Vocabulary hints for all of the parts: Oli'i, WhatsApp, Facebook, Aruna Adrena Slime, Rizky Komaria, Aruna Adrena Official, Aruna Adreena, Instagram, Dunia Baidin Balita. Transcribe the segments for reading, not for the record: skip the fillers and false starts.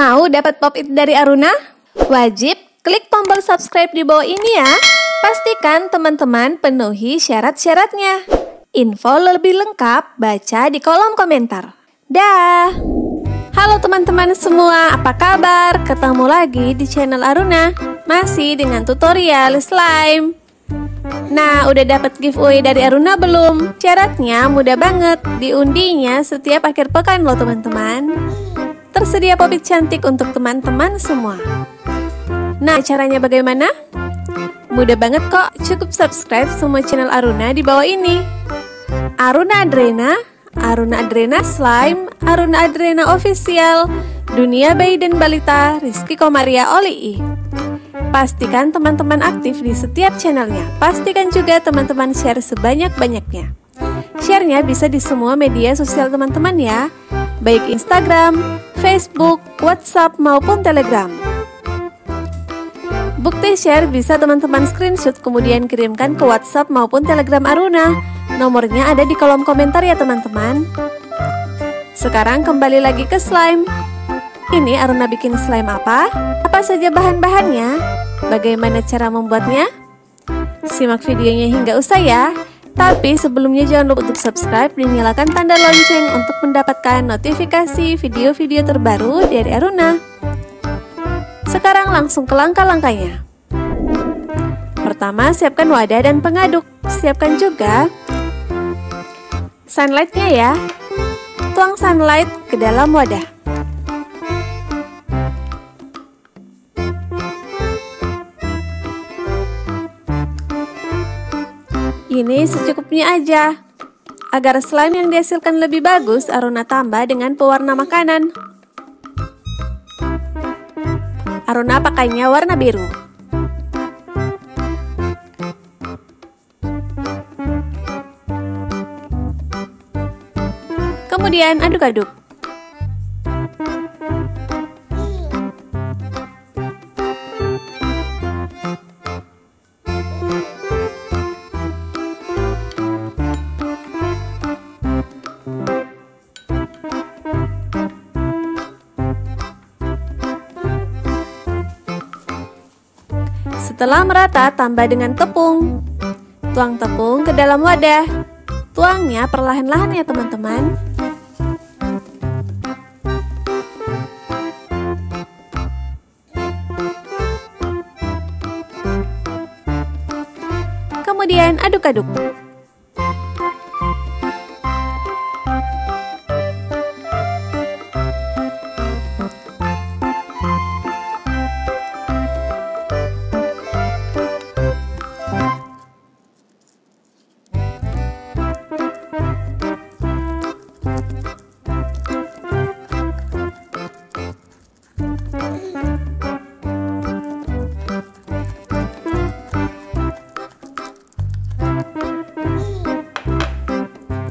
Mau dapat pop-it dari Aruna? Wajib klik tombol subscribe di bawah ini ya. Pastikan teman-teman penuhi syarat-syaratnya. Info lebih lengkap baca di kolom komentar. Dah. Halo teman-teman semua, apa kabar? Ketemu lagi di channel Aruna, masih dengan tutorial slime. Nah, udah dapat giveaway dari Aruna belum? Syaratnya mudah banget, diundinya setiap akhir pekan loh teman-teman. Tersedia pop-it cantik untuk teman-teman semua. Nah, caranya bagaimana? Mudah banget kok, cukup subscribe semua channel Aruna di bawah ini. Aruna Adrena, Aruna Adrena Slime, Aruna Adrena Official, Dunia Baidin Balita, Rizky Komaria, Oli'i. Pastikan teman-teman aktif di setiap channelnya. Pastikan juga teman-teman share sebanyak-banyaknya. Sharenya bisa di semua media sosial teman-teman ya, baik Instagram, Facebook, WhatsApp maupun Telegram. Bukti share bisa teman-teman screenshot kemudian kirimkan ke WhatsApp maupun Telegram Aruna. Nomornya ada di kolom komentar ya teman-teman. Sekarang kembali lagi ke slime. Ini Aruna bikin slime apa? Apa saja bahan-bahannya? Bagaimana cara membuatnya? Simak videonya hingga usai ya. Tapi sebelumnya jangan lupa untuk subscribe dan nyalakan tanda lonceng untuk mendapatkan notifikasi video-video terbaru dari Aruna. Sekarang langsung ke langkah-langkahnya. Pertama, siapkan wadah dan pengaduk. Siapkan juga sunlightnya ya. Tuang sunlight ke dalam wadah. Ini secukupnya aja. Agar slime yang dihasilkan lebih bagus, Aruna tambah dengan pewarna makanan. Aruna pakainya warna biru. Kemudian aduk-aduk. Setelah merata, tambah dengan tepung. Tuang tepung ke dalam wadah. Tuangnya perlahan-lahan ya teman-teman. Kemudian aduk-aduk.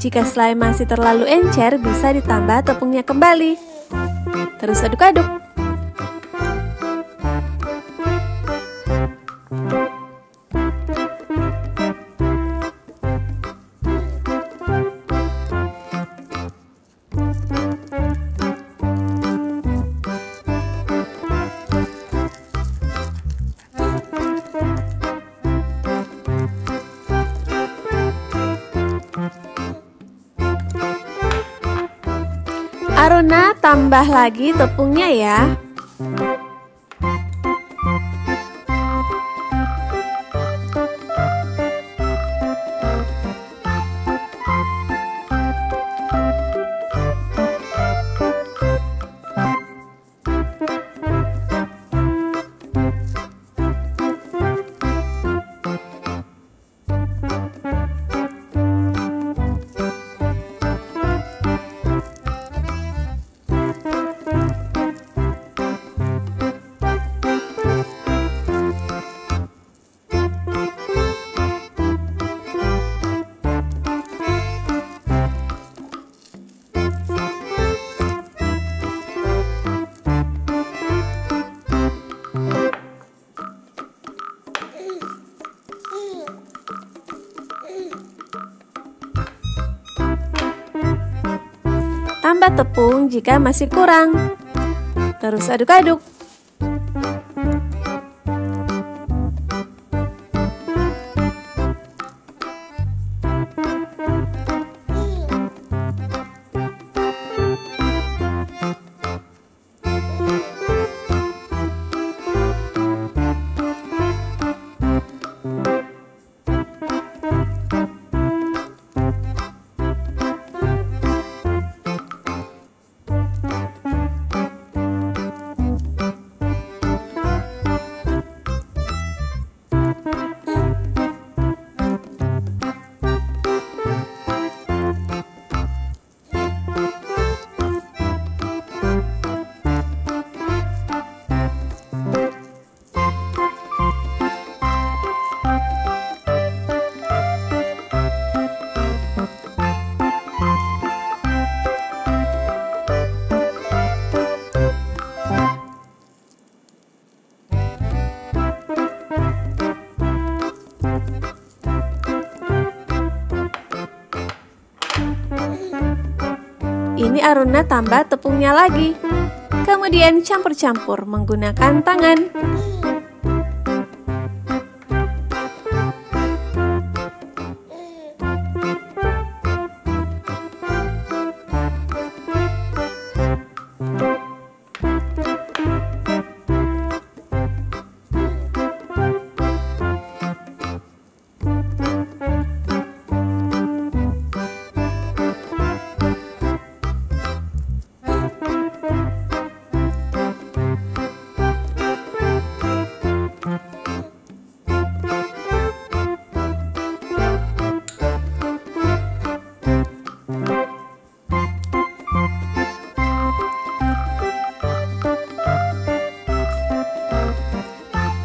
Jika slime masih terlalu encer, bisa ditambah tepungnya kembali. Terus aduk-aduk. Aruna tambah lagi tepungnya ya. Tambah tepung jika masih kurang. Terus aduk-aduk. Ini Aruna tambah tepungnya lagi. Kemudian campur-campur menggunakan tangan.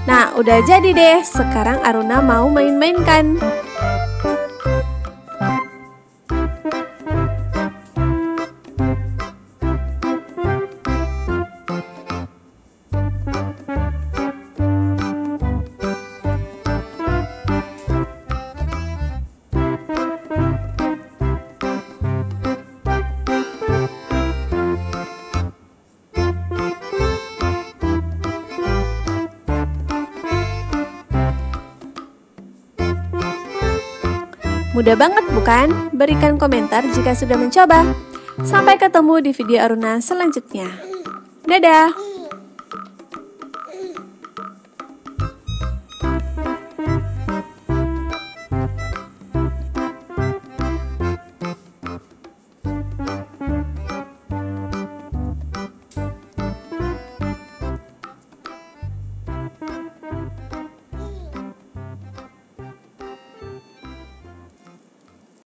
Nah, udah jadi deh. Sekarang Aruna mau main-mainkan. Mudah banget bukan? Berikan komentar jika sudah mencoba. Sampai ketemu di video Aruna selanjutnya. Dadah!